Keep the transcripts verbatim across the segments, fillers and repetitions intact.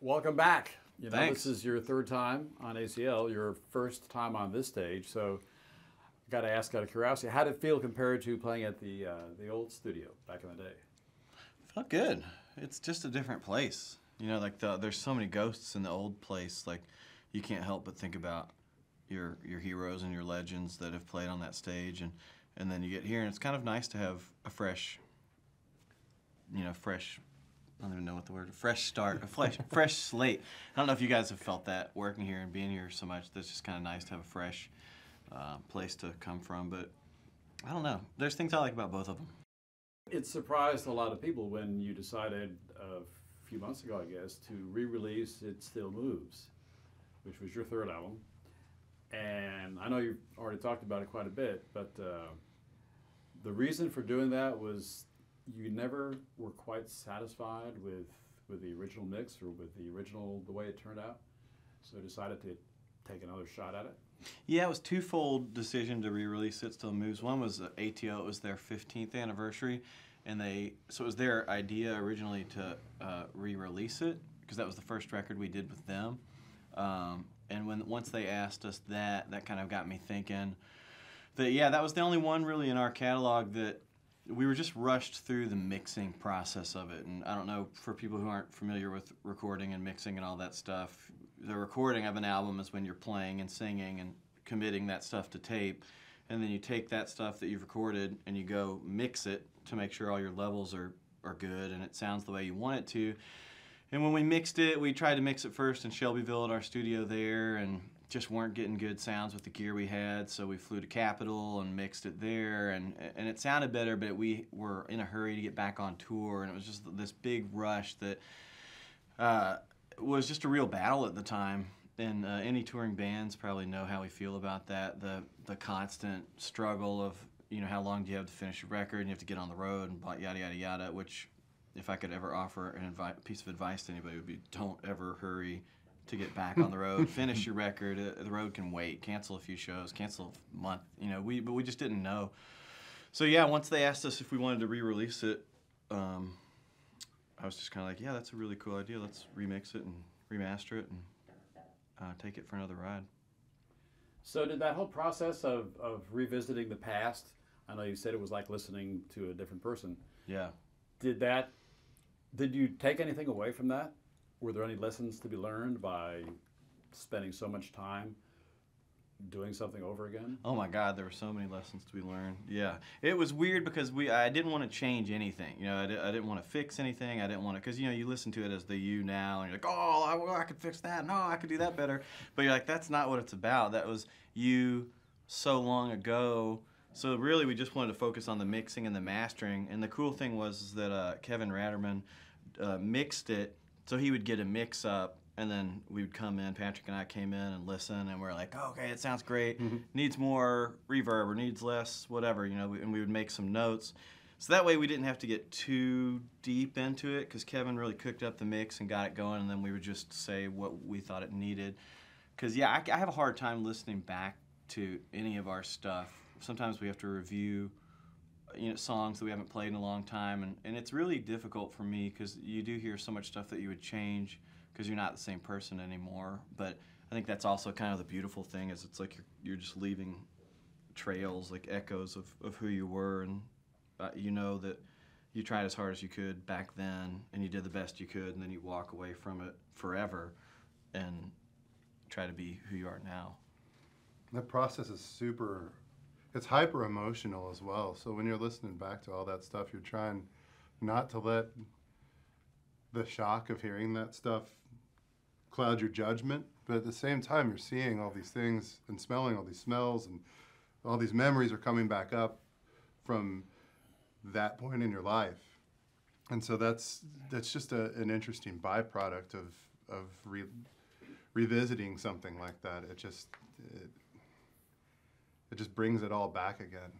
Welcome back. You know, this is your third time on A C L, your first time on this stage. So I've got to ask out of curiosity, how did it feel compared to playing at the, uh, the old studio back in the day? It felt good. It's just a different place. You know, like the, there's so many ghosts in the old place. Like you can't help but think about your your heroes and your legends that have played on that stage, and and then you get here, and it's kind of nice to have a fresh, you know, fresh. I don't even know what the word. Fresh start, a fresh fresh slate. I don't know if you guys have felt that working here and being here so much. That's just kind of nice to have a fresh uh, place to come from. But I don't know. There's things I like about both of them. It surprised a lot of people when you decided a few months ago, I guess, to re-release It Still Moves, which was your third album. And I know you've already talked about it quite a bit, but uh, the reason for doing that was you never were quite satisfied with, with the original mix or with the original, the way it turned out. So decided to take another shot at it. Yeah, it was a twofold decision to re-release It Still Moves. One was A T O, it was their fifteenth anniversary, and they, so it was their idea originally to uh, re-release it, because that was the first record we did with them. Um, and when once they asked us that, that kind of got me thinking that, yeah, that was the only one really in our catalog that we were just rushed through the mixing process of it. And I don't know, for people who aren't familiar with recording and mixing and all that stuff, the recording of an album is when you're playing and singing and committing that stuff to tape, and then you take that stuff that you've recorded and you go mix it to make sure all your levels are, are good and it sounds the way you want it to. And when we mixed it, we tried to mix it first in Shelbyville at our studio there and just weren't getting good sounds with the gear we had, so we flew to Capitol and mixed it there, and, and it sounded better, but we were in a hurry to get back on tour, and it was just this big rush that uh, was just a real battle at the time. And uh, any touring bands probably know how we feel about that, the, the constant struggle of, you know, how long do you have to finish your record, and you have to get on the road, and yada, yada, yada, which if I could ever offer an advi- piece of advice to anybody, it would be don't ever hurry to get back on the road, finish your record. Uh, the road can wait. Cancel a few shows. Cancel a month. You know, we but we just didn't know. So yeah, once they asked us if we wanted to re-release it, um, I was just kind of like, yeah, that's a really cool idea. Let's remix it and remaster it and uh, take it for another ride. So did that whole process of of revisiting the past? I know you said it was like listening to a different person. Yeah. Did that? Did you take anything away from that? Were there any lessons to be learned by spending so much time doing something over again? Oh my God, there were so many lessons to be learned. Yeah, it was weird because we I didn't want to change anything. You know, I, di I didn't want to fix anything. I didn't want to, because you know, you listen to it as the you now, and you're like, oh, I, well, I could fix that. No, I could do that better. But you're like, that's not what it's about. That was you so long ago. So really, we just wanted to focus on the mixing and the mastering. And the cool thing was is that uh, Kevin Ratterman uh, mixed it. So he would get a mix up, and then we would come in, Patrick and I came in and listen, and we're like, oh, okay, it sounds great, mm-hmm. needs more reverb or needs less, whatever, you know, and we would make some notes. So that way we didn't have to get too deep into it, because Kevin really cooked up the mix and got it going, and then we would just say what we thought it needed. Because, yeah, I, I have a hard time listening back to any of our stuff. Sometimes we have to review you know, songs that we haven't played in a long time, and, and it's really difficult for me because you do hear so much stuff that you would change because you're not the same person anymore. But I think that's also kind of the beautiful thing is it's like you're, you're just leaving trails, like echoes of, of who you were, and uh, you know that you tried as hard as you could back then and you did the best you could, and then you walk away from it forever and try to be who you are now. That process is super It's hyper emotional as well. So when you're listening back to all that stuff, you're trying not to let the shock of hearing that stuff cloud your judgment. But at the same time, you're seeing all these things and smelling all these smells, and all these memories are coming back up from that point in your life. And so that's that's just a, an interesting byproduct of of re revisiting something like that. It just it, It just brings it all back again,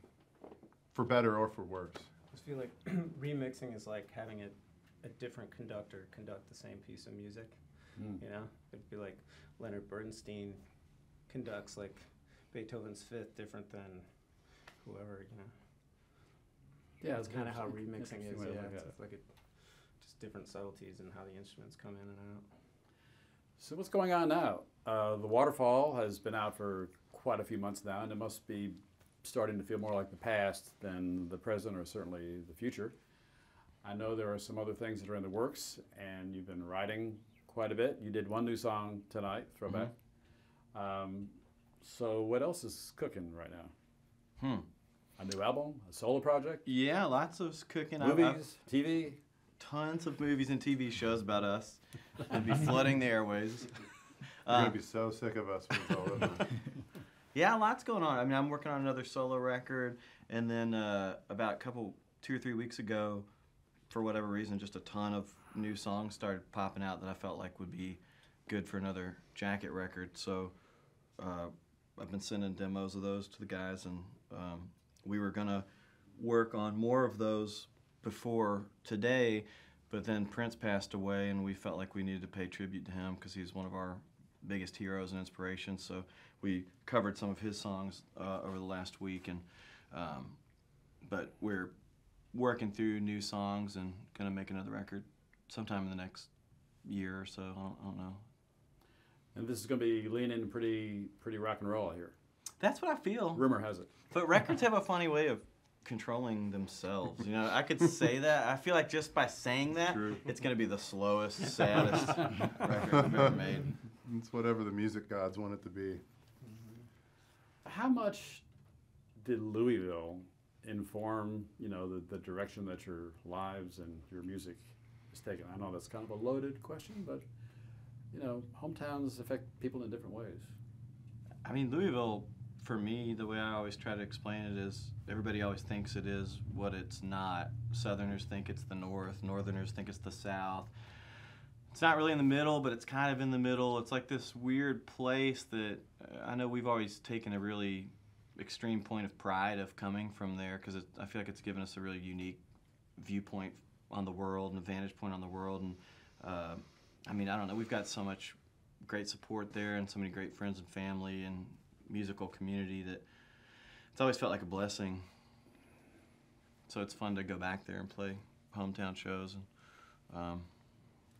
for better or for worse. I just feel like remixing is like having a, a different conductor conduct the same piece of music. Mm. You know, it'd be like Leonard Bernstein conducts like Beethoven's Fifth different than whoever. You know. Yeah, that's kind of how remixing is. Yeah, it's like, a, just different subtleties in how the instruments come in and out. So what's going on now? Uh, the Waterfall has been out for quite a few months now, and it must be starting to feel more like the past than the present, or certainly the future. I know there are some other things that are in the works, and you've been writing quite a bit. You did one new song tonight, Throwback. Mm-hmm. um, so what else is cooking right now? Hmm. A new album, a solo project? Yeah, lots of cooking. Movies, I've, T V? Tons of movies and T V shows about us. It'd be flooding the airways. You're uh, going to be so sick of us when it's all over. Yeah, lots going on. I mean, I'm working on another solo record, and then uh, about a couple, two or three weeks ago, for whatever reason, just a ton of new songs started popping out that I felt like would be good for another jacket record. So uh, I've been sending demos of those to the guys, and um, we were gonna work on more of those before today, but then Prince passed away, and we felt like we needed to pay tribute to him because he's one of our biggest heroes and inspirations. So we covered some of his songs uh, over the last week, and um, but we're working through new songs and gonna make another record sometime in the next year or so. I don't, I don't know. And this is gonna be leaning pretty, pretty rock and roll here. That's what I feel. Rumor has it. But records have a funny way of controlling themselves. You know, I could say that. I feel like just by saying that, True. It's gonna be the slowest, saddest record I've ever made. It's whatever the music gods want it to be. How much did Louisville inform, you know, the, the direction that your lives and your music is taking? I know that's kind of a loaded question, but, you know, hometowns affect people in different ways. I mean, Louisville, for me, the way I always try to explain it is everybody always thinks it is what it's not. Southerners think it's the North. Northerners think it's the South. It's not really in the middle, but it's kind of in the middle. It's like this weird place that uh, I know we've always taken a really extreme point of pride of coming from there, because I feel like it's given us a really unique viewpoint on the world and a vantage point on the world. And uh, I mean, I don't know, we've got so much great support there and so many great friends and family and musical community that it's always felt like a blessing. So it's fun to go back there and play hometown shows. And um,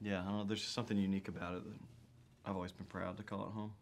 yeah, I don't know, there's just something unique about it that I've always been proud to call it home.